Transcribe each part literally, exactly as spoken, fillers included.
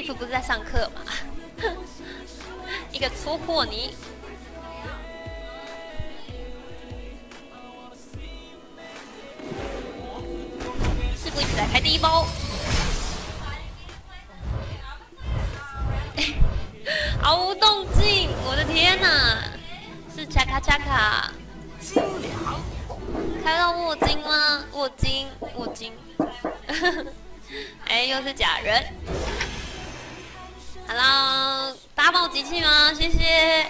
Beef 不是在上课吗？一个粗货泥。 是不是一直在开第一包？毫无动静，我的天哪！是恰卡恰卡，开到卧金吗？卧金，卧金。哎，又是假人。好啦，打爆机器吗？谢谢。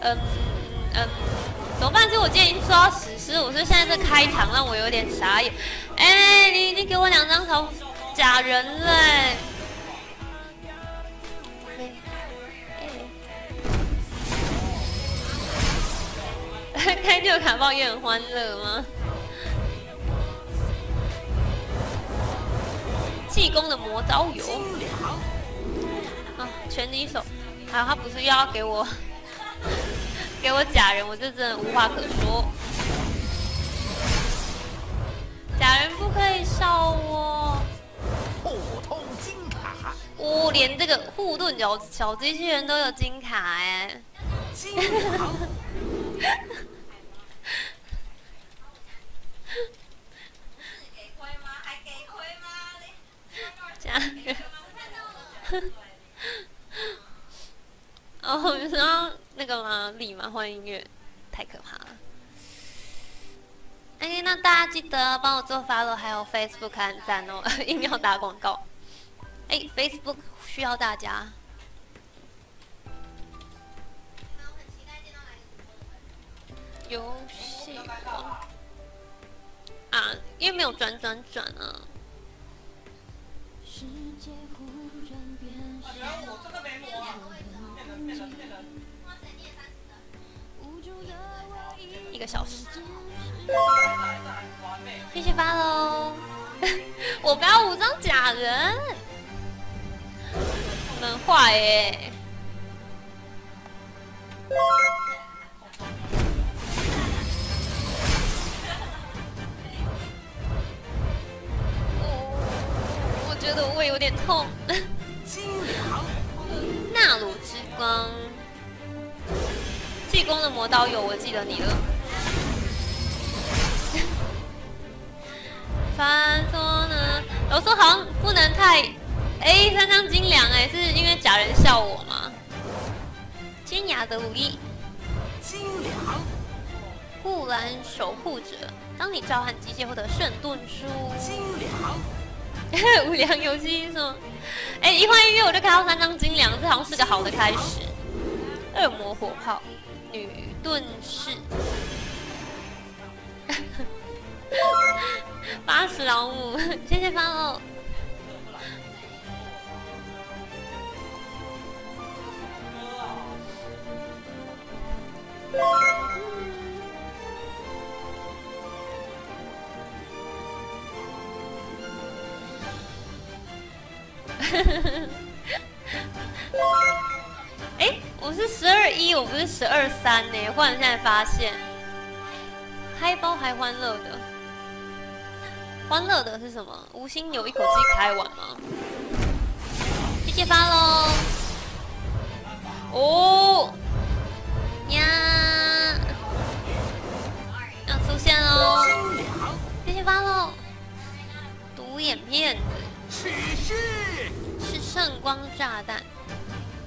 嗯嗯，怎么办？其实我今天已经说到史诗，我说现在这开场让我有点傻眼。哎、欸，你已经给我两张头假人了、欸。欸、开旧卡抱怨很欢乐吗？济公的魔招油啊，全力手。好、啊，他不是又要给我？ 给我假人，我就真的无话可说。假人不可以烧我。互通金卡。哦，连这个护盾小小机器人都有金卡哎、欸。金卡。假人。哦，你知道。 那个吗？立马换音乐，太可怕了。哎、欸，那大家记得帮我做 follow， 还有 Facebook 按赞哦，硬要打广告。哎、欸、，Facebook 需要大家。游戏啊，因为没有转转转啊。世界忽然变小。啊，原来我真的没魔啊！骗人，骗人，骗人。 一个小时，谢谢发喽！我不要五张假人，你们坏耶！我我觉得我胃有点痛。纳鲁之光，济公的魔刀有，我记得你了。 传说呢？我说好像不能太……哎，三张金梁哎，是因为假人笑我吗？尖牙的武艺，金梁，护栏守护者。当你召唤机械获得圣盾书，金梁，无良游戏是吗？哎，一换音乐我就看到三张金梁，这好像是个好的开始。恶魔火炮，女盾士。八十老母，谢谢方哦。哎欸，我是十二一，我不是十二三呢，忽然现在发现，嗨包还欢乐的。 欢乐的是什么？无心牛一口气开完吗？谢谢发喽！哦呀，要出现喽！谢谢发喽！独眼骗子，是圣光炸弹，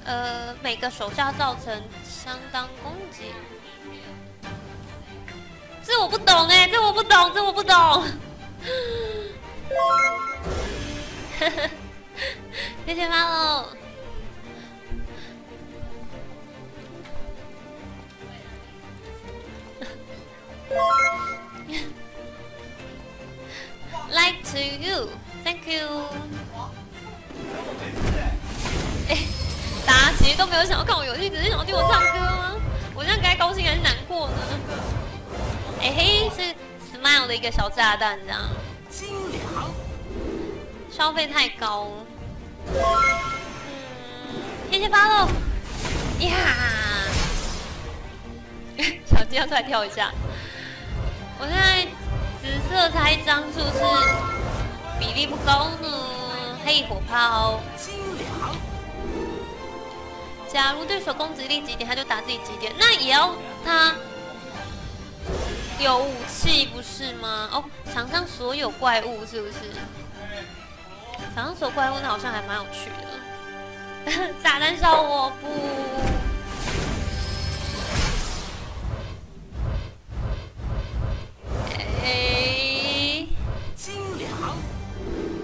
呃，每个手下造成相当攻击。这我不懂哎、欸，这我不懂，这我不懂。 谢谢发喽！Like to you, thank you。哎，大家其实都没有想要看我游戏，只是想要听我唱歌吗？我这样该高兴还是难过呢？哎嘿，是。 Smile 的一个小炸弹，这样。消费太高。嗯，谢谢发喽。呀，小鸡要出来跳一下。我现在紫色开张是不是比例不高呢？黑火炮。假如对手攻击力几点，他就打自己几点，那也要他有武器不是吗？哦，场上所有怪物是不是？场上所有怪物那好像还蛮有趣的。炸弹烧我不。 哎，精灵，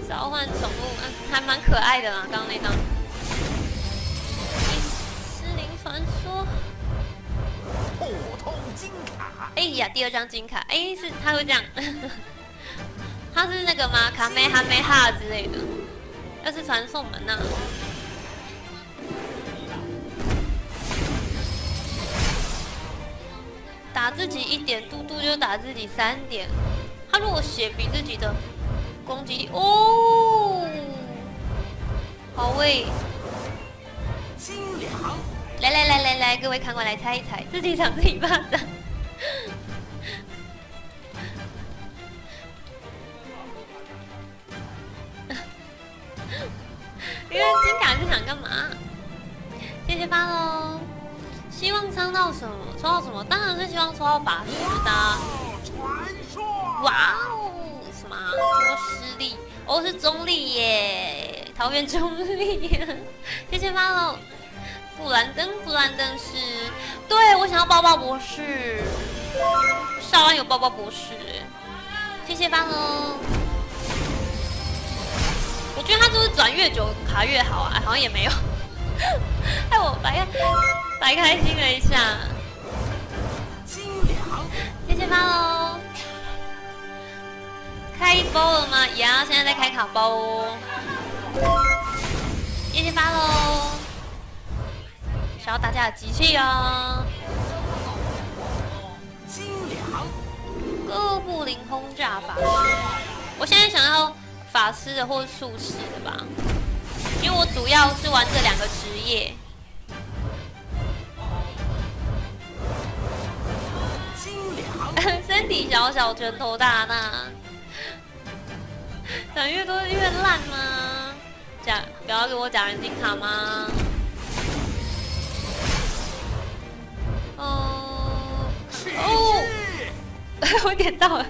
召唤宠物，嗯，还蛮可爱的啦，刚刚那张。失灵传说，破通金卡。哎呀，第二张金卡，哎，是他会这样，他是那个吗？卡梅哈梅哈之类的，要是传送门啊。 打自己一点，嘟嘟就打自己三点。他如果血比自己的攻击力，哦，好喂！精灵，来来来来来，各位看官来猜一猜，自己赏自己巴掌。因为金卡是想干嘛？谢谢八喽。 希望抽到什么？抽到什么？当然是希望抽到法师的。哇哦，什么多实力？哦，是中立耶，桃园中立耶。谢谢马龙。布兰登，布兰登是，对我想要抱抱博士。少安有抱抱博士。谢谢马龙。我觉得他就是转越久卡越好啊，好像也没有。哎，我白看。 白开心了一下，精灵，谢谢发喽。开包了吗？呀，现在在开卡包哦。谢谢发喽，想要大家的集气哦。精灵，哥布林轰炸法师，我现在想要法师的或术士的吧，因为我主要是玩这两个职业。 身体小小，拳头大大，长越多越烂吗？假不要给我假人金卡吗？哦哦，我点到了，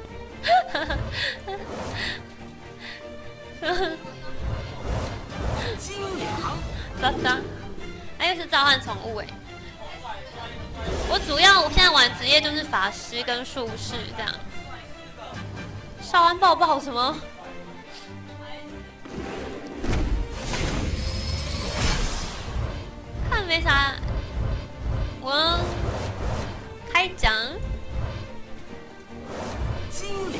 渣渣，哎，又是召唤宠物哎、欸。 我主要我现在玩职业就是法师跟术士这样。少安抱抱什么？看没啥。我开奖。精灵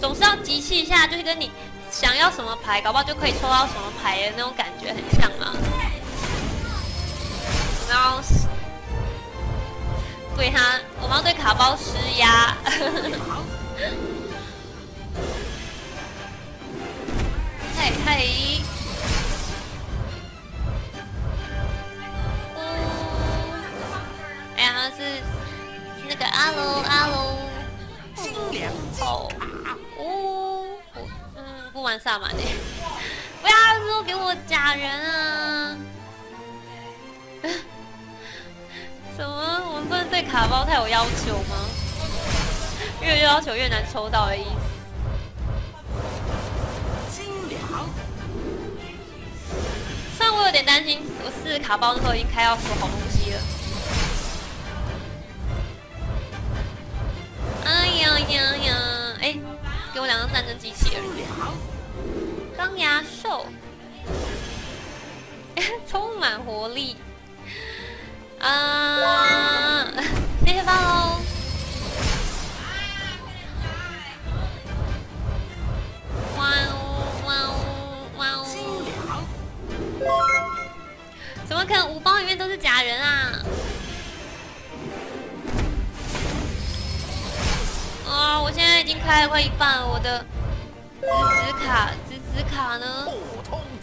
总是要集气一下，就是跟你想要什么牌，搞不好就可以抽到什么牌的那种感觉很像啊。然后。 对他，我们要对卡包施压。嘿嘿，哎呀，是那个阿龙阿龙，精灵哦，哦，嗯，不玩萨满的，不要说给我假人啊！ 怎么我们不能对卡包太有要求吗？越要求越难抽到的意思。精灵，虽然我有点担心，我四卡包的时候已经开到什么好东西了。哎呀呀呀！哎、欸，给我两张战争机器人。钢牙兽，充满活力。 啊！谢谢发喽。哇哦哇哦哇哦！怎么可能？五包里面都是假人啊！啊！我现在已经开了快一半了，我的紫紫卡紫紫卡呢？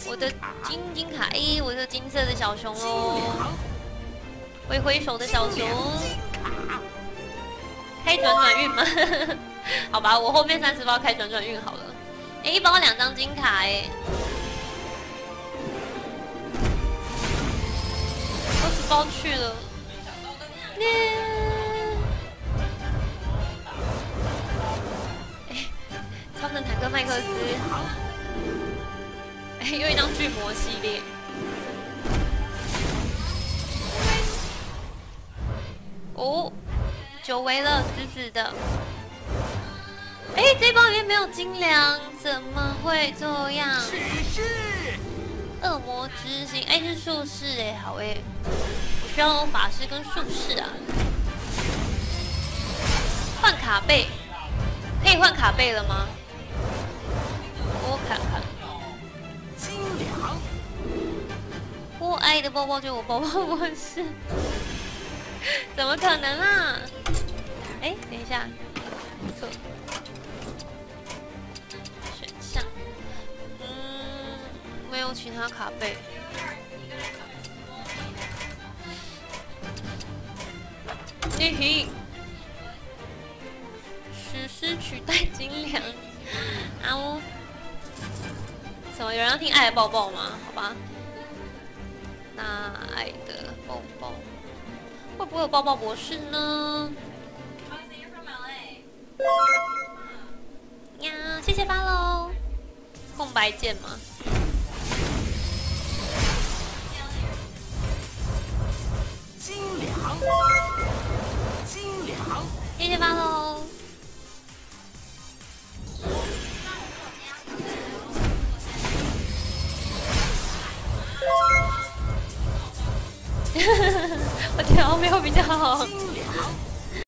我的金金卡，哎，我的金色的小熊喽。 挥挥手的小熊，开开转转运吗？好吧，我后面三十包开转转运好了。哎、欸，一包两张金卡哎、欸，二十包去了。哎、欸，超神坦克麦克斯，哎、欸，又一张巨魔系列。 哦，久违了，死死的。哎、欸，这包里面没有金粮，怎么会这样？是是。恶魔之心，哎、欸，是术士哎、欸，好哎、欸，我需要法师跟术士啊。换卡背，可以换卡背了吗？我看看。金粮。我爱的包包就我包包我是。 怎么可能啊！哎、欸，等一下，错选项，嗯，没有其他卡背。嘿嘿，史诗取代金良，啊呜！什么？有人要听爱的抱抱吗？好吧，那爱的抱抱。 会不会有抱抱博士呢？呀，谢谢发喽！空白键吗？金良，金良，谢谢发喽！我调没有比较好。